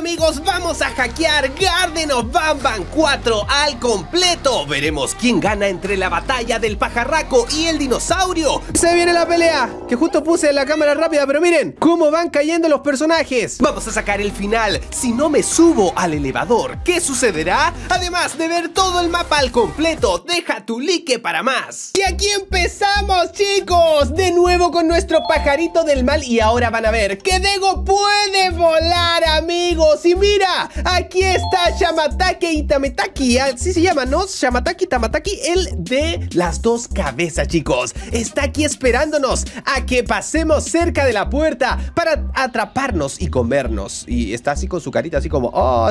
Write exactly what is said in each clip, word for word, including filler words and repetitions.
amigos, vamos a hackear Garten of Banban cuatro al completo. Veremos quién gana entre la batalla del pajarraco y el dinosaurio. Se viene la pelea, que justo puse la cámara rápida, pero miren cómo van cayendo los personajes. Vamos a sacar el final. Si no me subo al elevador, ¿qué sucederá? Además de ver todo el mapa al completo, deja tu like para más. Y aquí empezamos, chicos, de nuevo con nuestro pajarito del mal. Y ahora van a ver que Dego puede volar, amigos. Y mira, aquí está Shamatake Itametaki. Así se llama, ¿no? Shamatake Tamataki, el de las dos cabezas, chicos. Está aquí esperándonos a que pasemos cerca de la puerta para atraparnos y comernos. Y está así con su carita, así como, oh,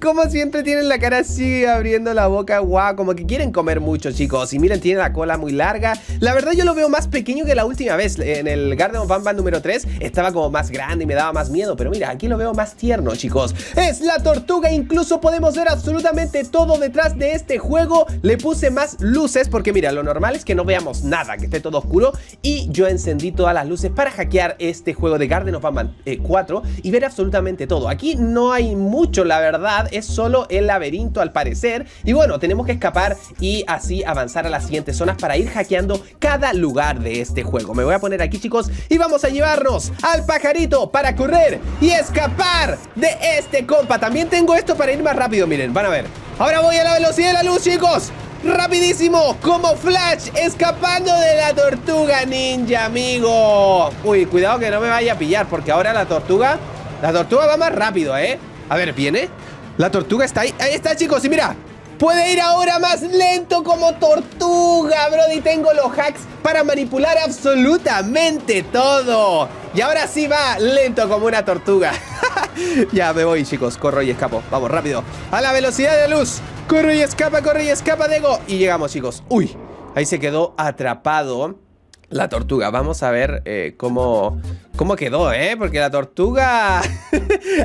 como siempre tienen la cara así abriendo la boca. Guau, wow, como que quieren comer mucho, chicos. Y miren, tiene la cola muy larga. La verdad yo lo veo más pequeño que la última vez. En el Garten of Banban número tres estaba como más grande y me daba más miedo, pero mira, aquí lo veo más tierno, chicos. Es la tortuga, incluso podemos ver absolutamente todo detrás de este juego. Le puse más luces porque mira, lo normal es que no veamos nada, que esté todo oscuro, y yo encendí todas las luces para hackear este juego de Garten of Banban eh, cuatro y ver absolutamente todo. Aquí no hay mucho, la verdad, es solo el laberinto al parecer, y bueno, tenemos que escapar y así avanzar a las siguientes zonas para ir hackeando cada lugar de este juego. Me voy a poner aquí, chicos, y vamos a llevarnos al pajarito para correr y escapar de este compa. También tengo esto para ir más rápido, miren, van a ver. Ahora voy a la velocidad de la luz, chicos. Rapidísimo, como Flash, escapando de la tortuga ninja, amigo. Uy, cuidado que no me vaya a pillar, porque ahora la tortuga, la tortuga va más rápido, ¿eh? A ver, ¿viene? La tortuga está ahí, ahí está, chicos, y mira, puede ir ahora más lento como tortuga, brody. Tengo los hacks para manipular absolutamente todo. Y ahora sí va lento como una tortuga. Ya me voy, chicos, corro y escapo. Vamos, rápido, a la velocidad de la luz. Corre y escapa, corre y escapa, Dego. Y llegamos, chicos, uy, ahí se quedó atrapado la tortuga. Vamos a ver eh, cómo, cómo quedó, ¿eh? Porque la tortuga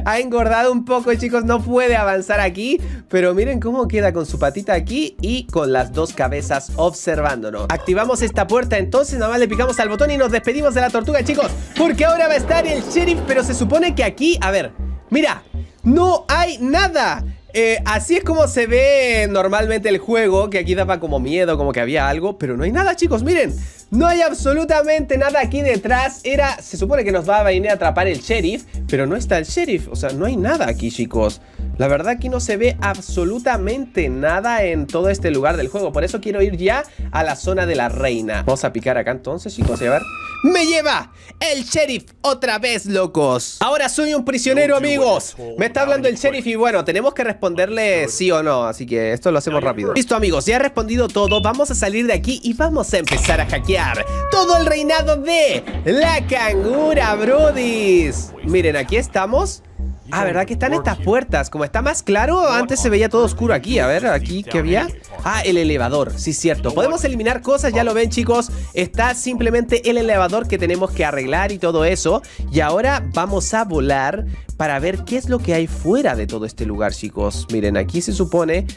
ha engordado un poco, chicos. No puede avanzar aquí. Pero miren cómo queda con su patita aquí y con las dos cabezas observándonos. Activamos esta puerta, entonces nada más le picamos al botón y nos despedimos de la tortuga, chicos. Porque ahora va a estar el sheriff, pero se supone que aquí, a ver, mira, no hay nada. Eh, así es como se ve normalmente el juego, que aquí daba como miedo, como que había algo, pero no hay nada, chicos, miren. No hay absolutamente nada aquí detrás. Era, se supone que nos va a venir a atrapar el sheriff, pero no está el sheriff. O sea, no hay nada aquí, chicos. La verdad aquí no se ve absolutamente nada en todo este lugar del juego. Por eso quiero ir ya a la zona de la reina. Vamos a picar acá entonces, chicos, y a ver. ¡Me lleva el sheriff otra vez, locos! Ahora soy un prisionero, amigos. Me está hablando el sheriff y bueno, tenemos que responderle sí o no. Así que esto lo hacemos rápido. Listo, amigos, ya he respondido todo. Vamos a salir de aquí y vamos a empezar a hackear todo el reinado de la cangura, brodis. Miren, aquí estamos. Ah, ¿verdad que están estas puertas? Como está más claro, antes se veía todo oscuro aquí. A ver, aquí, ¿qué había? Ah, el elevador, sí, cierto. Podemos eliminar cosas, ya lo ven, chicos. Está simplemente el elevador que tenemos que arreglar y todo eso. Y ahora vamos a volar para ver qué es lo que hay fuera de todo este lugar, chicos. Miren, aquí se supone...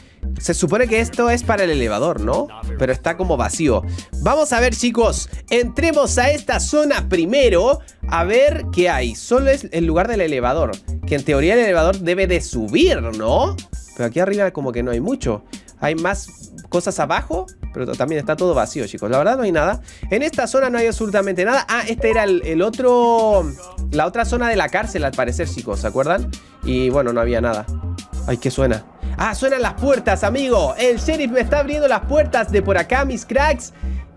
Se supone que esto es para el elevador, ¿no? Pero está como vacío. Vamos a ver, chicos. Entremos a esta zona primero. A ver qué hay. Solo es el lugar del elevador, que en teoría el elevador debe de subir, ¿no? Pero aquí arriba como que no hay mucho. Hay más cosas abajo, pero también está todo vacío, chicos. La verdad no hay nada. En esta zona no hay absolutamente nada. Ah, este era el, el otro... La otra zona de la cárcel, al parecer, chicos. ¿Se acuerdan? Y bueno, no había nada. Ay, ¿qué suena? Ah, suenan las puertas, amigo. El sheriff me está abriendo las puertas de por acá, mis cracks.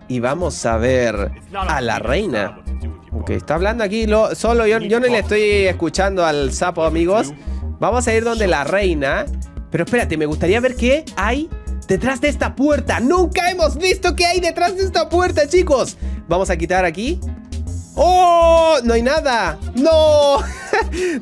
Y vamos a ver a la reina. Ok, está hablando aquí lo, solo. Yo, yo no le estoy escuchando al sapo, amigos. Vamos a ir donde la reina. Pero espérate, me gustaría ver qué hay detrás de esta puerta. Nunca hemos visto qué hay detrás de esta puerta, chicos. Vamos a quitar aquí. ¡Oh! No hay nada. ¡No!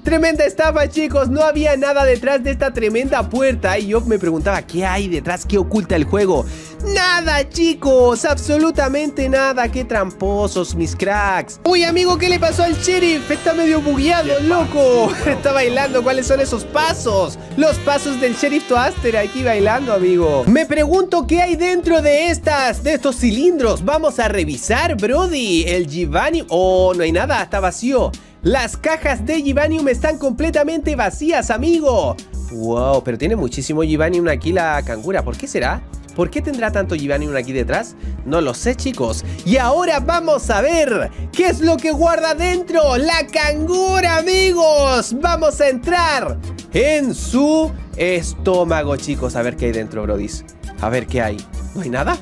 Tremenda estafa, chicos. No había nada detrás de esta tremenda puerta. Y yo me preguntaba, ¿qué hay detrás? ¿Qué oculta el juego? Nada, chicos, absolutamente nada. Qué tramposos, mis cracks. Uy, amigo, ¿qué le pasó al sheriff? Está medio bugueado, loco. Está bailando, ¿cuáles son esos pasos? Los pasos del sheriff Toaster aquí bailando, amigo. Me pregunto qué hay dentro de estas, de estos cilindros. Vamos a revisar, brody. El Jibanium. Oh, no hay nada, está vacío. Las cajas de Jibanium están completamente vacías, amigo. Wow, pero tiene muchísimo Jibanium aquí la cangura. ¿Por qué será? ¿Por qué tendrá tanto Jibanium aquí detrás? No lo sé, chicos. Y ahora vamos a ver qué es lo que guarda dentro la cangura, amigos. Vamos a entrar en su estómago, chicos. A ver qué hay dentro, brodis. A ver qué hay. ¿No hay nada?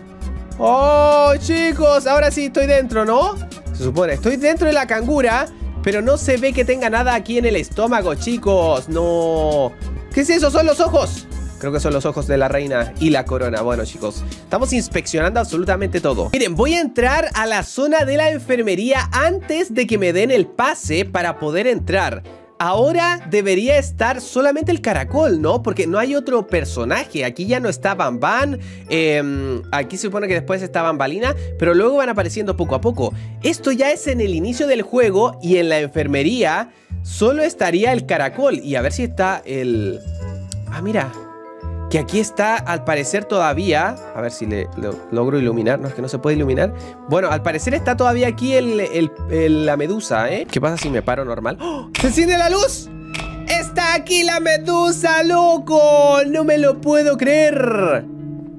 ¡Oh, chicos! Ahora sí estoy dentro, ¿no? Se supone, estoy dentro de la cangura, pero no se ve que tenga nada aquí en el estómago, chicos. ¡No! ¿Qué es eso? ¡Son los ojos! Creo que son los ojos de la reina y la corona. Bueno, chicos, estamos inspeccionando absolutamente todo. Miren, voy a entrar a la zona de la enfermería antes de que me den el pase para poder entrar. Ahora debería estar solamente el caracol, ¿no? Porque no hay otro personaje. Aquí ya no está Banban. Eh, aquí se supone que después está Bambalina, pero luego van apareciendo poco a poco. Esto ya es en el inicio del juego y en la enfermería solo estaría el caracol. Y a ver si está el... Ah, mira... Que aquí está, al parecer todavía... A ver si le, lo, logro iluminar. No, es que no se puede iluminar. Bueno, al parecer está todavía aquí el, el, el, la medusa, ¿eh? ¿Qué pasa si me paro normal? ¡Oh! ¡Se enciende la luz! ¡Está aquí la medusa, loco! ¡No me lo puedo creer!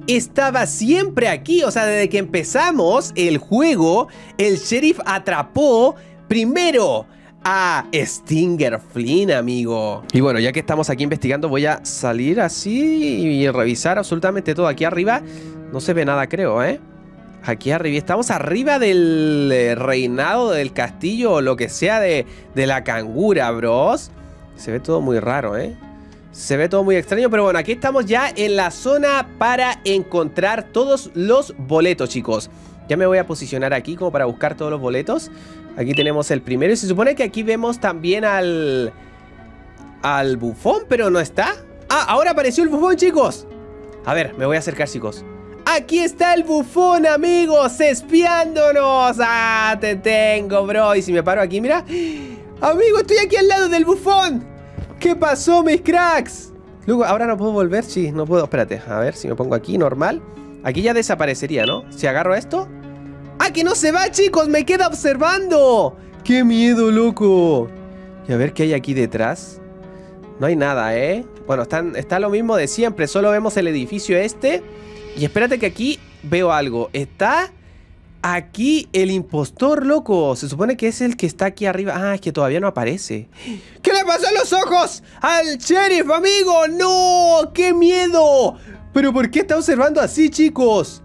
Estaba siempre aquí. O sea, desde que empezamos el juego, el sheriff atrapó primero... Ah, Stinger Flynn, amigo. Y bueno, ya que estamos aquí investigando, voy a salir así y revisar absolutamente todo. Aquí arriba no se ve nada, creo, ¿eh? Aquí arriba, estamos arriba del reinado del castillo o lo que sea de, de la cangura, bros. Se ve todo muy raro, ¿eh? Se ve todo muy extraño, pero bueno, aquí estamos ya en la zona para encontrar todos los boletos, chicos. Ya me voy a posicionar aquí como para buscar todos los boletos. Aquí tenemos el primero. Y se supone que aquí vemos también al... Al bufón, pero no está. Ah, ahora apareció el bufón, chicos. A ver, me voy a acercar, chicos. Aquí está el bufón, amigos, espiándonos. Ah, te tengo, bro. Y si me paro aquí, mira. Amigo, estoy aquí al lado del bufón. ¿Qué pasó, mis cracks? Luego, ahora no puedo volver. Sí, no puedo. Espérate, a ver si me pongo aquí, normal. Aquí ya desaparecería, ¿no? Si agarro esto... ¡Ah, que no se va, chicos! ¡Me queda observando! ¡Qué miedo, loco! Y a ver qué hay aquí detrás. No hay nada, ¿eh? Bueno, están, está lo mismo de siempre. Solo vemos el edificio este. Y espérate que aquí veo algo. Está aquí el impostor, loco. Se supone que es el que está aquí arriba. Ah, es que todavía no aparece. ¿Qué le pasó a los ojos al sheriff, amigo? ¡No! ¡Qué miedo! ¿Pero por qué está observando así, chicos?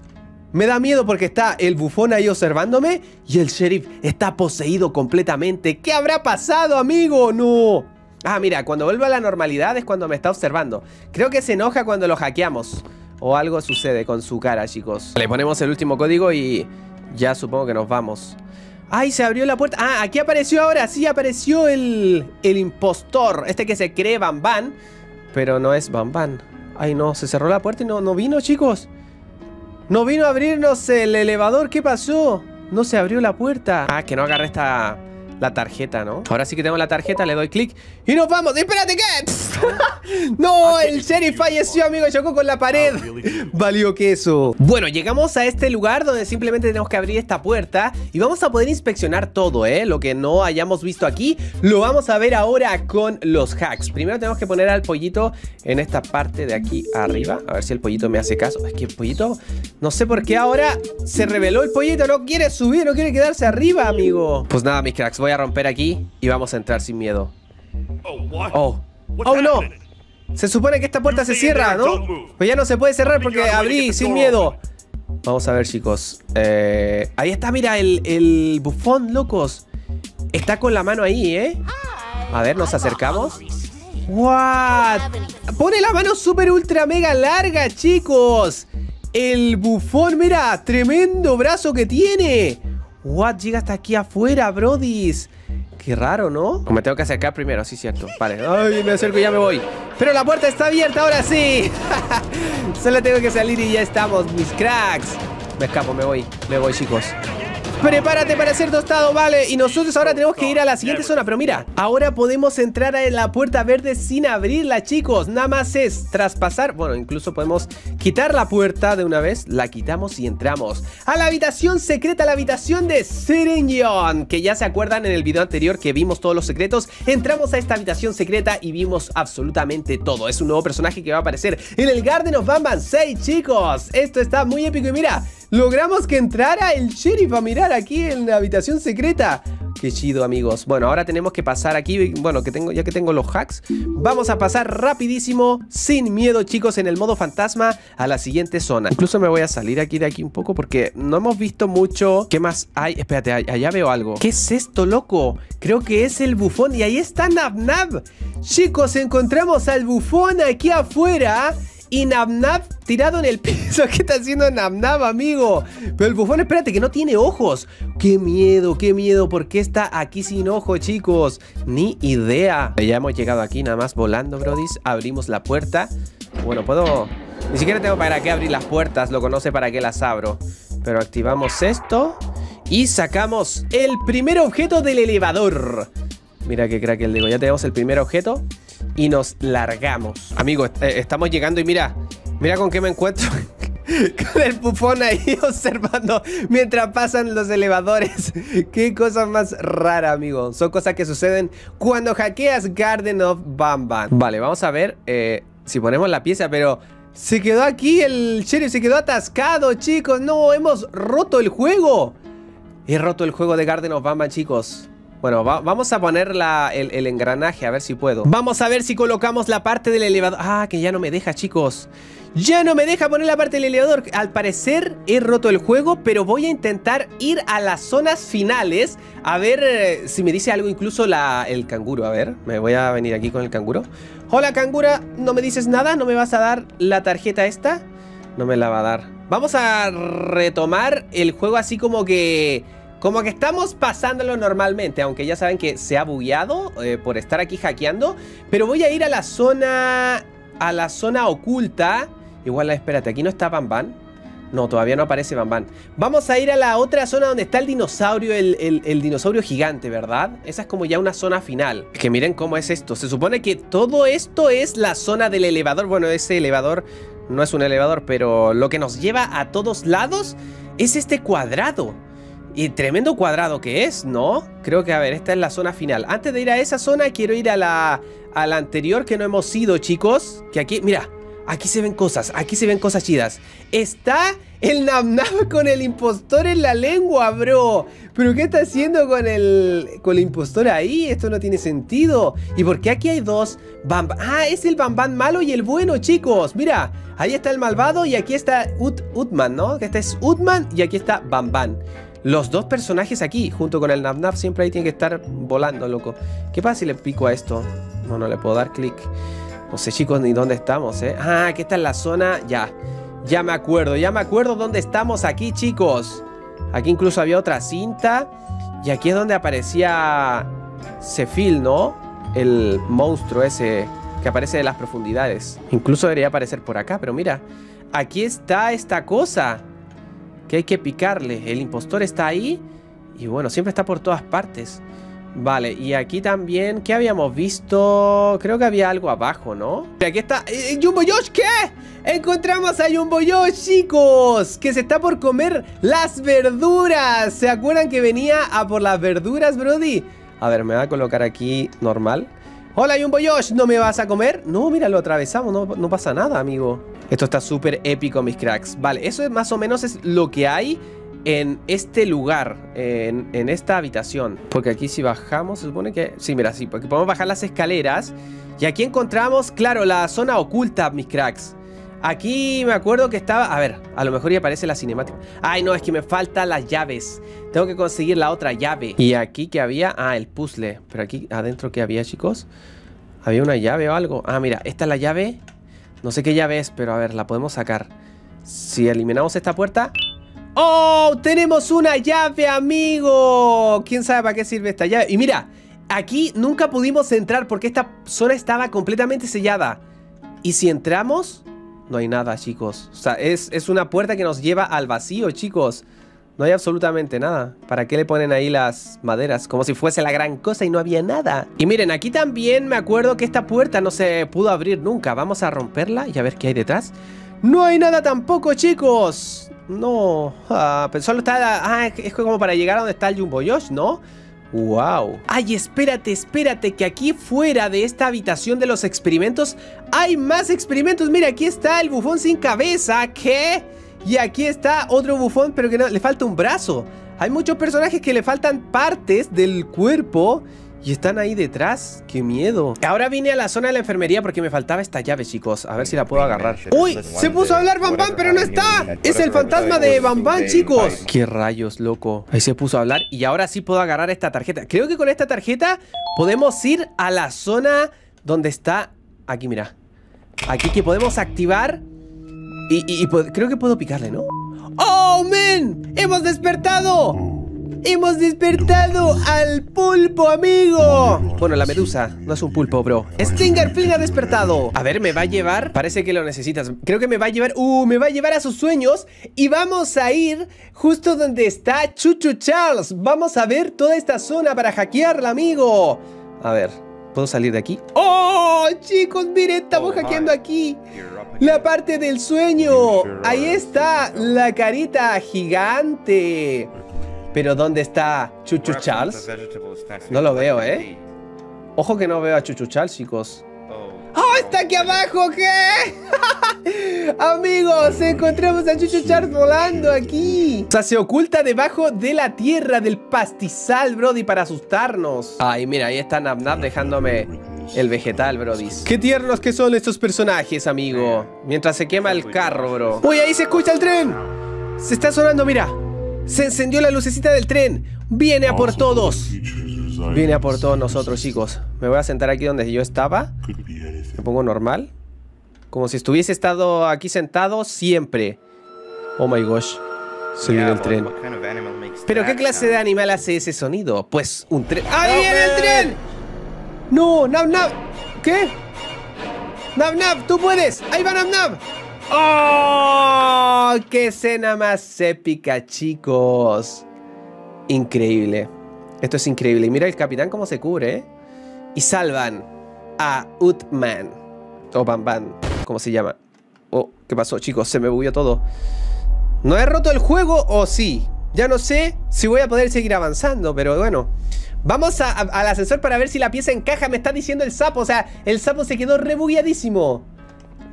Me da miedo porque está el bufón ahí observándome y el sheriff está poseído completamente. ¿Qué habrá pasado, amigo? No. Ah, mira, cuando vuelvo a la normalidad es cuando me está observando. Creo que se enoja cuando lo hackeamos. O algo sucede con su cara, chicos. Le ponemos el último código y ya supongo que nos vamos. ¡Ay, se abrió la puerta! Ah, aquí apareció ahora. Sí, apareció el, el impostor. Este que se cree Banban, pero no es Banban. Ay, no, se cerró la puerta y no, no vino, chicos. No vino a abrirnos el elevador. ¿Qué pasó? No se abrió la puerta. Ah, que no agarré esta... La tarjeta, ¿no? Ahora sí que tengo la tarjeta. Le doy clic y nos vamos. ¡Espérate! ¿Qué? ¡No! El sheriff falleció, amigo. Chocó con la pared. Valió queso. Bueno, llegamos a este lugar donde simplemente tenemos que abrir esta puerta y vamos a poder inspeccionar todo, ¿eh? Lo que no hayamos visto aquí lo vamos a ver ahora con los hacks. Primero tenemos que poner al pollito en esta parte de aquí arriba. A ver si el pollito me hace caso. Es que el pollito... No sé por qué ahora se reveló el pollito. No quiere subir, no quiere quedarse arriba, amigo. Pues nada, mis cracks. Voy a romper aquí y vamos a entrar sin miedo. Oh, oh no. Se supone que esta puerta se cierra, ¿no? Pues ya no se puede cerrar porque abrí sin miedo. Vamos a ver, chicos. Eh, ahí está, mira, el, el bufón, locos. Está con la mano ahí, ¿eh? A ver, nos acercamos. ¡What! Pone la mano súper ultra mega larga, chicos. El bufón, mira, tremendo brazo que tiene. What, llega hasta aquí afuera, brodis. Qué raro, ¿no? Me tengo que acercar primero, sí, cierto. Vale, ay, me acerco y ya me voy. Pero la puerta está abierta, ahora sí. Solo tengo que salir y ya estamos, mis cracks. Me escapo, me voy, me voy, chicos. Prepárate para ser tostado, vale. Y nosotros ahora tenemos que ir a la siguiente zona. Pero mira, ahora podemos entrar a la puerta verde sin abrirla, chicos. Nada más es traspasar. Bueno, incluso podemos quitar la puerta de una vez. La quitamos y entramos a la habitación secreta, la habitación de Sirenyon, que ya se acuerdan en el video anterior que vimos todos los secretos. Entramos a esta habitación secreta y vimos absolutamente todo. Es un nuevo personaje que va a aparecer en el Garten of Banban seis, chicos. Esto está muy épico y mira, logramos que entrara el sheriff a mirar aquí en la habitación secreta. Qué chido, amigos. Bueno, ahora tenemos que pasar aquí. Bueno, que tengo, ya que tengo los hacks, vamos a pasar rapidísimo, sin miedo, chicos, en el modo fantasma, a la siguiente zona. Incluso me voy a salir aquí de aquí un poco porque no hemos visto mucho. ¿Qué más hay? Espérate, allá veo algo. ¿Qué es esto, loco? Creo que es el bufón. Y ahí está NabNab. Chicos, encontramos al bufón aquí afuera. Y NabNab tirado en el piso. ¿Qué está haciendo NabNab, amigo? Pero el bufón, espérate, que no tiene ojos. Qué miedo, qué miedo. ¿Por qué está aquí sin ojo, chicos? Ni idea. Ya hemos llegado aquí, nada más volando, brodis. Abrimos la puerta. Bueno, puedo... Ni siquiera tengo para qué abrir las puertas. Lo conoce para qué las abro. Pero activamos esto. Y sacamos el primer objeto del elevador. Mira qué crack el Dego. Ya tenemos el primer objeto. Y nos largamos. Amigos, eh, estamos llegando y mira, mira con qué me encuentro. Con el bufón ahí observando mientras pasan los elevadores. Qué cosa más rara, amigo. Son cosas que suceden cuando hackeas Garten of Banban. Vale, vamos a ver eh, si ponemos la pieza, pero... Se quedó aquí el sheriff, se quedó atascado, chicos. No, hemos roto el juego. He roto el juego de Garten of Banban, chicos. Bueno, va, vamos a poner la, el, el engranaje, a ver si puedo. Vamos a ver si colocamos la parte del elevador. Ah, que ya no me deja, chicos. Ya no me deja poner la parte del elevador. Al parecer he roto el juego, pero voy a intentar ir a las zonas finales. A ver eh, si me dice algo incluso la, el canguro. A ver, me voy a venir aquí con el canguro. Hola, cangura, ¿no me dices nada? ¿No me vas a dar la tarjeta esta? No me la va a dar. Vamos a retomar el juego así como que... Como que estamos pasándolo normalmente, aunque ya saben que se ha bugueado eh, por estar aquí hackeando. Pero voy a ir a la zona, a la zona oculta. Igual, espérate, aquí no está Banban. No, todavía no aparece Banban. Vamos a ir a la otra zona donde está el dinosaurio, el, el, el dinosaurio gigante, ¿verdad? Esa es como ya una zona final. Es que miren cómo es esto. Se supone que todo esto es la zona del elevador. Bueno, ese elevador no es un elevador, pero lo que nos lleva a todos lados es este cuadrado. Y tremendo cuadrado que es, ¿no? Creo que, a ver, esta es la zona final. Antes de ir a esa zona, quiero ir a la, a la anterior que no hemos ido, chicos. Que aquí, mira, aquí se ven cosas, aquí se ven cosas chidas. Está el NabNab con el impostor en la lengua, bro. ¿Pero qué está haciendo con el, con el impostor ahí? Esto no tiene sentido. ¿Y por qué aquí hay dos Banban? Ah, es el Banban malo y el bueno, chicos. Mira, ahí está el malvado y aquí está Ut, Utman, ¿no? Que este es Utman y aquí está Banban. Los dos personajes aquí, junto con el NabNab, siempre ahí tienen que estar volando, loco. ¿Qué pasa si le pico a esto? No, no le puedo dar clic. No sé, chicos, ni dónde estamos, ¿eh? Ah, que esta es la zona... Ya, ya me acuerdo, ya me acuerdo dónde estamos aquí, chicos. Aquí incluso había otra cinta. Y aquí es donde aparecía... Cefil, ¿no? El monstruo ese que aparece de las profundidades. Incluso debería aparecer por acá, pero mira. Aquí está esta cosa... Que hay que picarle, el impostor está ahí. Y bueno, siempre está por todas partes. Vale, y aquí también. ¿Qué habíamos visto? Creo que había algo abajo, ¿no? Aquí está, eh, Jumbo Josh, ¿qué? Encontramos a Jumbo Josh, chicos, que se está por comer las verduras. ¿Se acuerdan que venía a por las verduras, brody? A ver, me va a colocar aquí normal. Hola, Jumbo Josh, ¿no me vas a comer? No, mira, lo atravesamos, no, no pasa nada, amigo. Esto está súper épico, mis cracks. Vale, eso es más o menos es lo que hay en este lugar, en, en esta habitación. Porque aquí si bajamos, se supone que... Sí, mira, sí, porque podemos bajar las escaleras. Y aquí encontramos, claro, la zona oculta, mis cracks. Aquí me acuerdo que estaba... A ver, a lo mejor ya aparece la cinemática. Ay, no, es que me faltan las llaves. Tengo que conseguir la otra llave. Y aquí que había... Ah, el puzzle. Pero aquí adentro, ¿qué había, chicos? ¿Había una llave o algo? Ah, mira, esta es la llave... No sé qué llave es, pero a ver, la podemos sacar. Si eliminamos esta puerta... ¡Oh! ¡Tenemos una llave, amigo! ¿Quién sabe para qué sirve esta llave? Y mira, aquí nunca pudimos entrar porque esta zona estaba completamente sellada. Y si entramos, no hay nada, chicos. O sea, es, es una puerta que nos lleva al vacío, chicos. No hay absolutamente nada. ¿Para qué le ponen ahí las maderas? Como si fuese la gran cosa y no había nada. Y miren, aquí también me acuerdo que esta puerta no se pudo abrir nunca. Vamos a romperla y a ver qué hay detrás. ¡No hay nada tampoco, chicos! No... Ah, pero solo está... Ah, es como para llegar a donde está el Jumbo Josh, ¿no? ¡Wow! ¡Ay, espérate, espérate! Que aquí fuera de esta habitación de los experimentos hay más experimentos. Mira, aquí está el bufón sin cabeza. ¿Qué? Y aquí está otro bufón, pero que no, le falta un brazo. Hay muchos personajes que le faltan partes del cuerpo y están ahí detrás. ¡Qué miedo! Ahora vine a la zona de la enfermería porque me faltaba esta llave, chicos. A ver si la puedo agarrar. ¡Uy! Se puso a hablar Banban, pero no está. Es el fantasma de Banban, chicos. ¡Qué rayos, loco! Ahí se puso a hablar y ahora sí puedo agarrar esta tarjeta. Creo que con esta tarjeta podemos ir a la zona donde está... Aquí, mira. Aquí que podemos activar... Y, y, y creo que puedo picarle, ¿no? ¡Oh, men! ¡Hemos despertado! ¡Hemos despertado al pulpo, amigo! Bueno, la medusa. No es un pulpo, bro. ¡Stinger Flynn ha despertado! A ver, me va a llevar... Parece que lo necesitas. Creo que me va a llevar... ¡Uh! Me va a llevar a sus sueños. Y vamos a ir justo donde está Chuchu Charles. Vamos a ver toda esta zona para hackearla, amigo. A ver... ¿Puedo salir de aquí? ¡Oh, chicos! Miren, estamos hackeando aquí la parte del sueño. Ahí está la carita gigante. Pero ¿dónde está Chuchu Charles? No lo veo, ¿eh? Ojo que no veo a Chuchu Charles, chicos. ¡Oh, está aquí abajo! ¿Qué? Amigos, encontramos a Chuchu Charles volando aquí. O sea, se oculta debajo de la tierra, del pastizal, brody, para asustarnos. Ay, mira, ahí está NabNab dejándome el vegetal, brody. Qué tiernos que son estos personajes, amigo. Mientras se quema el carro, bro. ¡Uy, ahí se escucha el tren! Se está sonando, mira. Se encendió la lucecita del tren. Viene a por todos. Viene a por todos nosotros, chicos. Me voy a sentar aquí donde yo estaba. Me pongo normal. Como si estuviese estado aquí sentado siempre. Oh my gosh. Se viene el tren. ¿Pero qué clase de animal hace ese sonido? Pues un tren. ¡Ahí viene el tren! ¡No! ¡NabNab! ¿Qué? ¡NabNab! ¡Tú puedes! ¡Ahí va NabNab! ¡Oh! ¡Qué escena más épica, chicos! Increíble. Esto es increíble. Y mira el capitán cómo se cubre, ¿eh? Y salvan a Utman. O Banban, ¿cómo se llama? Oh, ¿qué pasó, chicos? Se me bugueó todo. ¿No he roto el juego o sí? Ya no sé si voy a poder seguir avanzando, pero bueno. Vamos a, a, al ascensor para ver si la pieza encaja. Me está diciendo el sapo. O sea, el sapo se quedó rebugueadísimo.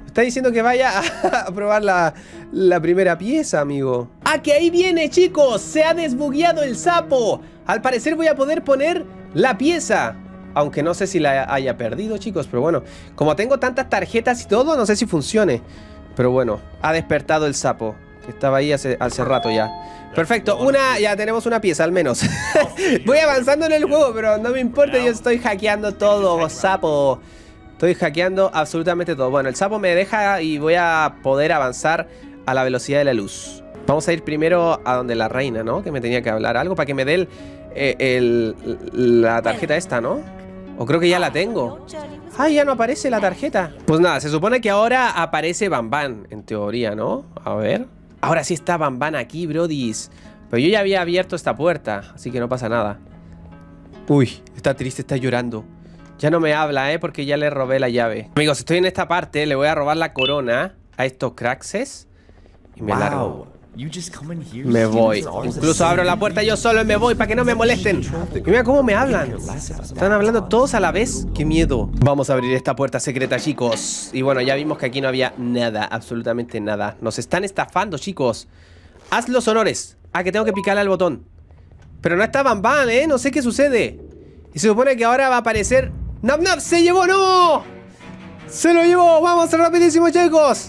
Está diciendo que vaya a, a probar la, la primera pieza, amigo. ¡Ah, que ahí viene, chicos! ¡Se ha desbugueado el sapo! Al parecer voy a poder poner la pieza. Aunque no sé si la haya perdido, chicos. Pero bueno, como tengo tantas tarjetas y todo, no sé si funcione. Pero bueno, ha despertado el sapo. Que estaba ahí hace, hace rato ya. Perfecto, una, ya tenemos una pieza al menos. Voy avanzando en el juego, pero no me importa. Yo estoy hackeando todo, sapo. Estoy hackeando absolutamente todo. Bueno, el sapo me deja y voy a poder avanzar a la velocidad de la luz. Vamos a ir primero a donde la reina, ¿no? Que me tenía que hablar algo para que me dé el, el, el, la tarjeta esta, ¿no? O creo que ya la tengo. Ah, ya no aparece la tarjeta. Pues nada, se supone que ahora aparece Banban, en teoría, ¿no? A ver. Ahora sí está Banban aquí, brodis. Pero yo ya había abierto esta puerta, así que no pasa nada. Uy, está triste, está llorando. Ya no me habla, ¿eh? Porque ya le robé la llave. Amigos, estoy en esta parte. Le voy a robar la corona a estos craxes. Y me wow. largo. Me voy. Incluso abro la puerta yo solo y me voy para que no me molesten. Y mira cómo me hablan. Están hablando todos a la vez. ¡Qué miedo! Vamos a abrir esta puerta secreta, chicos. Y bueno, ya vimos que aquí no había nada. Absolutamente nada. Nos están estafando, chicos. Haz los honores. Ah, que tengo que picarle al botón. Pero no está Banban, ¿eh? No sé qué sucede. Y se supone que ahora va a aparecer... ¡NabNab se llevó! ¡No! ¡Se lo llevó! ¡Vamos rapidísimo, chicos!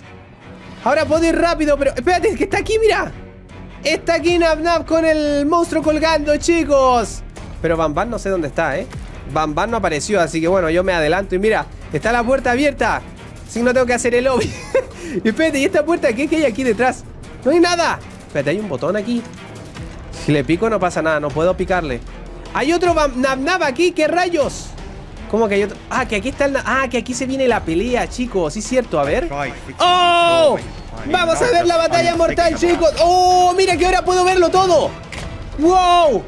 Ahora puedo ir rápido, pero... ¡Espérate! ¡Que está aquí, mira! ¡Está aquí NabNab con el monstruo colgando, chicos! Pero Banban no sé dónde está, ¿eh? Banban no apareció, así que bueno, yo me adelanto. Y mira, está la puerta abierta. Así que no tengo que hacer el lobby. Y espérate, ¿y esta puerta qué, qué hay aquí detrás? ¡No hay nada! Espérate, hay un botón aquí. Si le pico no pasa nada, no puedo picarle. ¡Hay otro NabNab aquí! ¡Qué rayos! ¿Cómo que hay otro? Ah, que aquí está el... Ah, que aquí se viene la pelea, chicos. Sí, es cierto, a ver. ¡Oh! Vamos a ver la batalla mortal, chicos. ¡Oh! Mira que ahora puedo verlo todo. ¡Wow!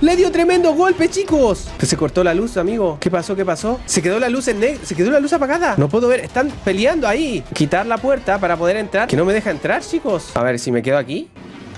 Le dio tremendo golpe, chicos. Se cortó la luz, amigo. ¿Qué pasó? ¿Qué pasó? Se quedó la luz en negro. Se quedó la luz apagada. No puedo ver. Están peleando ahí. Quitar la puerta para poder entrar. Que no me deja entrar, chicos. A ver si me quedo aquí.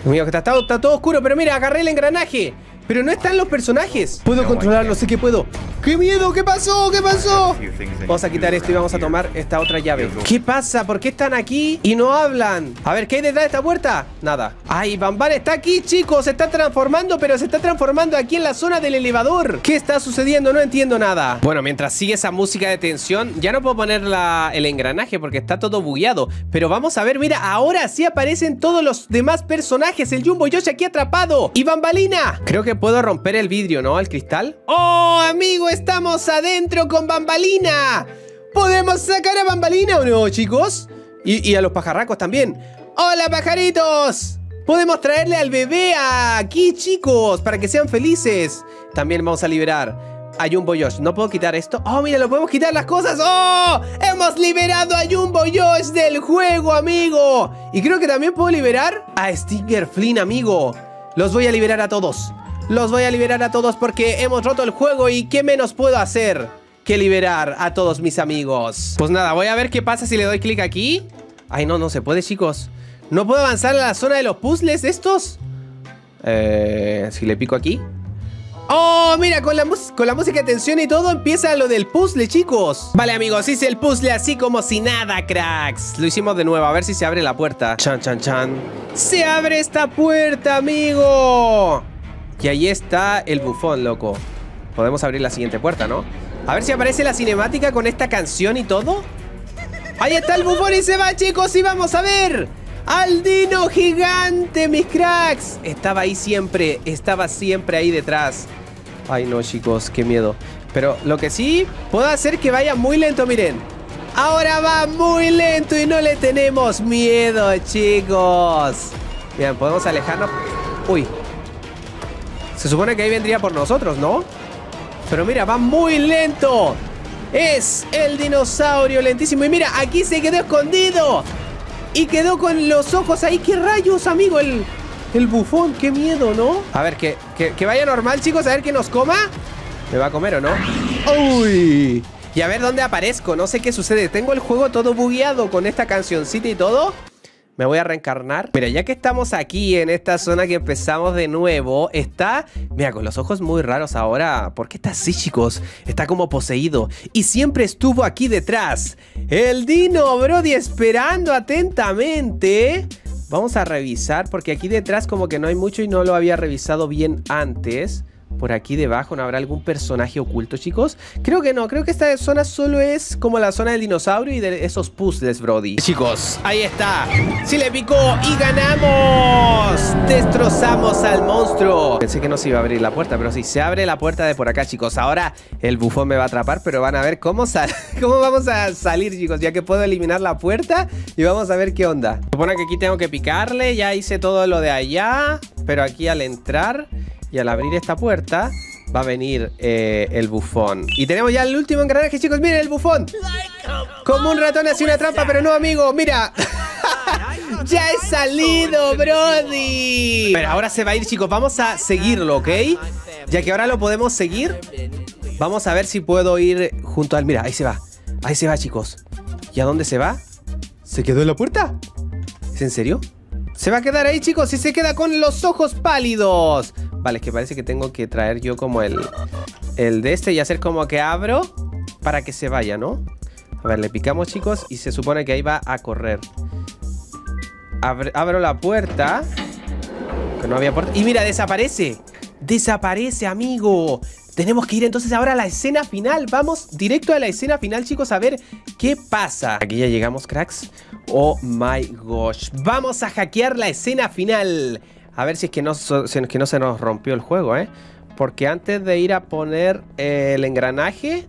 Amigo, que está, está, está todo oscuro. Pero mira, agarré el engranaje. Pero no están los personajes. Puedo controlarlo, sé que puedo. ¡Qué miedo! ¿Qué pasó? ¿Qué pasó? Vamos a quitar esto y vamos a tomar esta otra llave. ¿Qué pasa? ¿Por qué están aquí y no hablan? A ver, ¿qué hay detrás de esta puerta? Nada. ¡Ay, Banban está aquí, chicos! Se está transformando, pero se está transformando aquí en la zona del elevador. ¿Qué está sucediendo? No entiendo nada. Bueno, mientras sigue esa música de tensión, ya no puedo poner la, el engranaje porque está todo bugueado. Pero vamos a ver, mira, ahora sí aparecen todos los demás personajes. El Jumbo Josh aquí atrapado. Y Bambalina. Creo que puedo romper el vidrio, ¿no? El cristal. ¡Oh, amigo! Estamos adentro con Bambalina. ¿Podemos sacar a Bambalina o no, chicos? Y, y a los pajarracos también. ¡Hola, pajaritos! Podemos traerle al bebé aquí, chicos, para que sean felices. También vamos a liberar a Jumbo Josh. ¿No puedo quitar esto? ¡Oh, mira, lo podemos quitar las cosas! ¡Oh! ¡Hemos liberado a Jumbo Josh del juego, amigo! Y creo que también puedo liberar a Stinger Flynn, amigo. Los voy a liberar a todos. Los voy a liberar a todos porque hemos roto el juego y ¿qué menos puedo hacer que liberar a todos mis amigos? Pues nada, voy a ver qué pasa si le doy clic aquí. Ay, no, no se puede, chicos. ¿No puedo avanzar a la zona de los puzzles estos? Eh, si le pico aquí. ¡Oh, mira! Con la, con la música de tensión y todo empieza lo del puzzle, chicos. Vale, amigos, hice el puzzle así como si nada, cracks. Lo hicimos de nuevo, a ver si se abre la puerta. Chan, chan, chan. ¡Se abre esta puerta, amigo! Y ahí está el bufón, loco. Podemos abrir la siguiente puerta, ¿no? A ver si aparece la cinemática con esta canción y todo. ¡Ahí está el bufón y se va, chicos! ¡Y vamos a ver! ¡Al dino gigante, mis cracks! Estaba ahí siempre. Estaba siempre ahí detrás. Ay, no, chicos. Qué miedo. Pero lo que sí puedo hacer que vaya muy lento, miren. Ahora va muy lento y no le tenemos miedo, chicos. Miren, podemos alejarnos. Uy. Se supone que ahí vendría por nosotros, ¿no? Pero mira, va muy lento. Es el dinosaurio lentísimo. Y mira, aquí se quedó escondido. Y quedó con los ojos ahí. ¿Qué rayos, amigo? El, el bufón, qué miedo, ¿no? A ver, que, que, que vaya normal, chicos. A ver que nos coma. ¿Me va a comer o no? ¡Uy! Y a ver dónde aparezco. No sé qué sucede. Tengo el juego todo bugueado con esta cancioncita y todo. Me voy a reencarnar. Mira, ya que estamos aquí en esta zona que empezamos de nuevo, está... Mira, con los ojos muy raros ahora. ¿Por qué está así, chicos? Está como poseído. Y siempre estuvo aquí detrás. El dino, Brody, esperando atentamente. Vamos a revisar, porque aquí detrás como que no hay mucho y no lo había revisado bien antes. Por aquí debajo, ¿no habrá algún personaje oculto, chicos? Creo que no, creo que esta zona solo es como la zona del dinosaurio y de esos puzzles, Brody. Chicos, ahí está. Sí le picó y ganamos. Destrozamos al monstruo. Pensé que no se iba a abrir la puerta, pero sí, se abre la puerta de por acá, chicos. Ahora el bufón me va a atrapar, pero van a ver cómo, sal cómo vamos a salir, chicos. Ya que puedo eliminar la puerta y vamos a ver qué onda. Supone que aquí tengo que picarle, ya hice todo lo de allá. Pero aquí al entrar... Y al abrir esta puerta va a venir eh, el bufón. Y tenemos ya el último engranaje, chicos. Miren el bufón. Como un ratón hace una trampa, pero no, amigo. Mira. Ya he salido, Brody. Pero ahora se va a ir, chicos. Vamos a seguirlo, ¿ok? Ya que ahora lo podemos seguir. Vamos a ver si puedo ir junto al... Mira, ahí se va. Ahí se va, chicos. ¿Y a dónde se va? ¿Se quedó en la puerta? ¿Es en serio? Se va a quedar ahí, chicos, y se queda con los ojos pálidos. Vale, es que parece que tengo que traer yo como el, el de este y hacer como que abro para que se vaya, ¿no? A ver, le picamos, chicos, y se supone que ahí va a correr. Abro, abro la puerta. Que no había puerta. Y mira, desaparece. Desaparece, amigo. Tenemos que ir entonces ahora a la escena final. Vamos directo a la escena final, chicos, a ver qué pasa. Aquí ya llegamos, cracks. Oh my gosh. Vamos a hackear la escena final. A ver si es que no, si es que no se nos rompió el juego, ¿eh? Porque antes de ir a poner eh, el engranaje...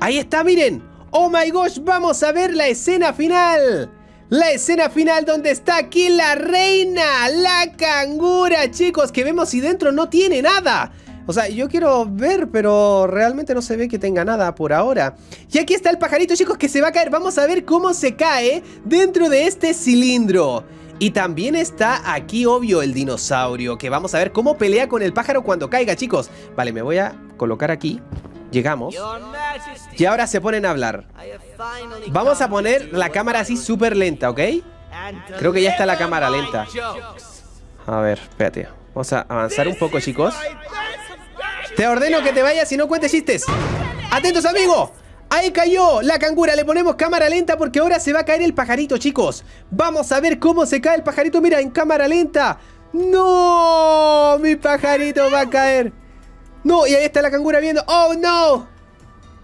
¡Ahí está, miren! ¡Oh my gosh! ¡Vamos a ver la escena final! La escena final donde está aquí la reina, la cangura, chicos, que vemos si dentro no tiene nada. O sea, yo quiero ver, pero realmente no se ve que tenga nada por ahora. Y aquí está el pajarito, chicos, que se va a caer. Vamos a ver cómo se cae dentro de este cilindro. Y también está aquí, obvio, el dinosaurio, que vamos a ver cómo pelea con el pájaro cuando caiga, chicos. Vale, me voy a colocar aquí. Llegamos. Y ahora se ponen a hablar. Vamos a poner la cámara así súper lenta, ¿ok? Creo que ya está la cámara lenta. A ver, espérate. Vamos a avanzar un poco, chicos. Te ordeno que te vayas y no cuentes chistes. ¡Atentos, amigo! ¡Ahí cayó la cangura! Le ponemos cámara lenta porque ahora se va a caer el pajarito, chicos. Vamos a ver cómo se cae el pajarito. Mira, en cámara lenta. ¡No! Mi pajarito va a caer. No, y ahí está la cangura viendo. ¡Oh, no!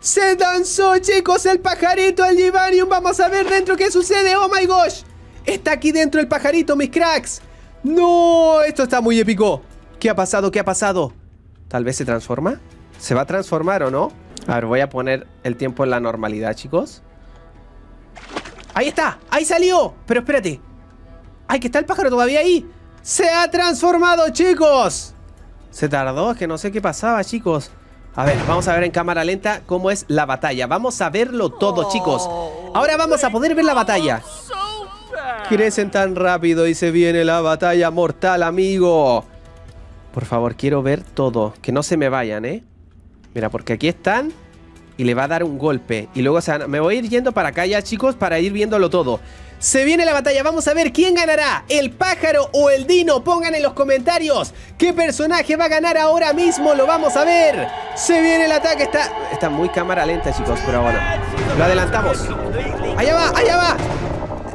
¡Se lanzó, chicos, el pajarito al Jibanium! Vamos a ver dentro qué sucede. ¡Oh, my gosh! Está aquí dentro el pajarito, mis cracks. ¡No! Esto está muy épico. ¿Qué ha pasado? ¿Qué ha pasado? Tal vez se transforma. ¿Se va a transformar o no? A ver, voy a poner el tiempo en la normalidad, chicos. ¡Ahí está! ¡Ahí salió! Pero espérate. ¡Ay, que está el pájaro todavía ahí! ¡Se ha transformado, chicos! Se tardó, es que no sé qué pasaba, chicos. A ver, vamos a ver en cámara lenta cómo es la batalla. Vamos a verlo todo, chicos. Ahora vamos a poder ver la batalla. Crecen tan rápido y se viene la batalla mortal, amigo. Por favor, quiero ver todo. Que no se me vayan, ¿eh? Mira, porque aquí están y le va a dar un golpe. Y luego se van... me voy a ir yendo para acá ya, chicos, para ir viéndolo todo. Se viene la batalla. Vamos a ver quién ganará, el pájaro o el dino. Pongan en los comentarios qué personaje va a ganar ahora mismo. Lo vamos a ver. Se viene el ataque. Está, está muy cámara lenta, chicos, pero bueno. Lo adelantamos. Allá va, allá va.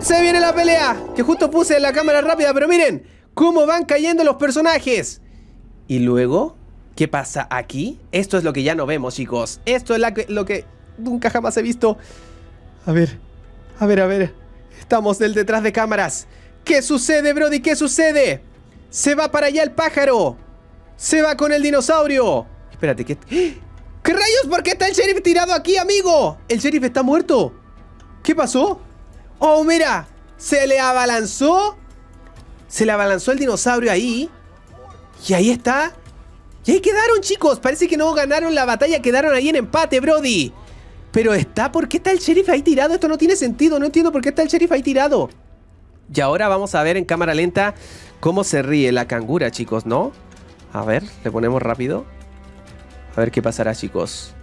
Se viene la pelea, que justo puse la cámara rápida, pero miren cómo van cayendo los personajes. Y luego... ¿qué pasa aquí? Esto es lo que ya no vemos, chicos. Esto es la que, lo que nunca jamás he visto. A ver, a ver, a ver. Estamos del detrás de cámaras. ¿Qué sucede, Brody? ¿Qué sucede? Se va para allá el pájaro. Se va con el dinosaurio. Espérate, ¿qué? ¿Qué rayos? ¿Por qué está el sheriff tirado aquí, amigo? El sheriff está muerto. ¿Qué pasó? Oh, mira. Se le abalanzó. Se le abalanzó el dinosaurio ahí. Y ahí está... y ahí quedaron, chicos. Parece que no ganaron la batalla. Quedaron ahí en empate, Brody. Pero está... ¿por qué está el sheriff ahí tirado? Esto no tiene sentido. No entiendo por qué está el sheriff ahí tirado. Y ahora vamos a ver en cámara lenta cómo se ríe la cangura, chicos, ¿no? A ver, le ponemos rápido. A ver qué pasará, chicos.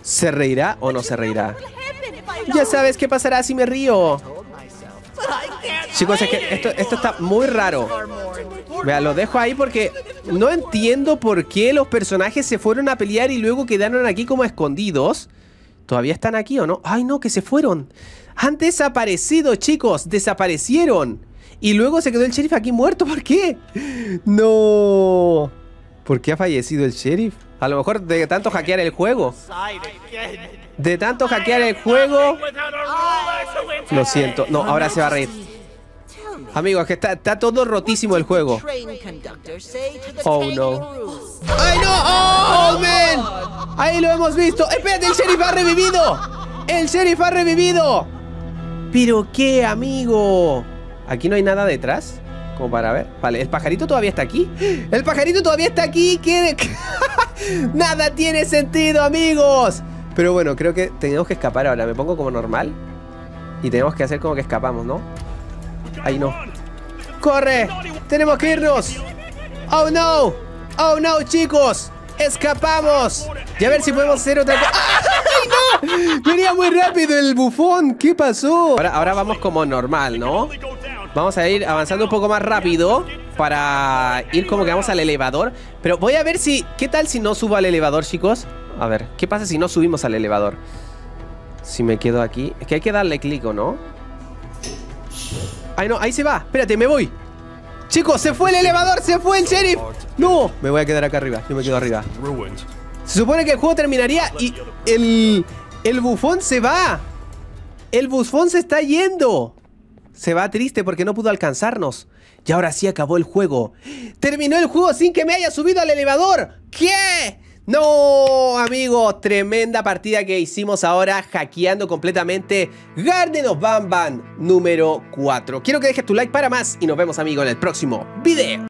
¿Se reirá o no se reirá? Ya sabes qué pasará si me río. Chicos, es que esto, esto está muy raro. Vea, lo dejo ahí porque no entiendo por qué los personajes se fueron a pelear y luego quedaron aquí como escondidos. ¿Todavía están aquí o no? ¡Ay, no! ¡Que se fueron! ¡Han desaparecido, chicos! ¡Desaparecieron! Y luego se quedó el sheriff aquí muerto. ¿Por qué? ¡No! ¿Por qué ha fallecido el sheriff? A lo mejor de tanto hackear el juego. De tanto hackear el juego. Lo siento. No, ahora se va a reír. Amigos, que está, está todo rotísimo el juego. Oh, no. ¡Ay, no! ¡Oh, man! Ahí lo hemos visto. ¡Espérate! ¡El sheriff ha revivido! ¡El sheriff ha revivido! ¿Pero qué, amigo? ¿Aquí no hay nada detrás? Como para ver. Vale, ¿el pajarito todavía está aquí? ¡El pajarito todavía está aquí! ¿Qué? ¡Nada tiene sentido, amigos! Pero bueno, creo que tenemos que escapar ahora. Me pongo como normal. Y tenemos que hacer como que escapamos, ¿no? ¡Ay, no! ¡Corre! ¡Tenemos que irnos! ¡Oh, no! ¡Oh, no, chicos! ¡Escapamos! Y a ver si podemos hacer otra cosa. ¡Ay, no! Venía muy rápido el bufón. ¿Qué pasó? Ahora, ahora vamos como normal, ¿no? Vamos a ir avanzando un poco más rápido para ir como que vamos al elevador. Pero voy a ver si... ¿qué tal si no subo al elevador, chicos? A ver, ¿qué pasa si no subimos al elevador? Si me quedo aquí... es que hay que darle clic, ¿o no? Ay, no, ahí se va. Espérate, me voy. Chicos, se fue el elevador, se fue el sheriff. No, me voy a quedar acá arriba. Yo me quedo arriba. Se supone que el juego terminaría y el, el bufón se va. El bufón se está yendo. Se va triste porque no pudo alcanzarnos. Y ahora sí acabó el juego. Terminó el juego sin que me haya subido al elevador. ¿Qué? No, amigos, tremenda partida que hicimos ahora hackeando completamente Garten of Banban número cuatro. Quiero que dejes tu like para más y nos vemos, amigos, en el próximo video.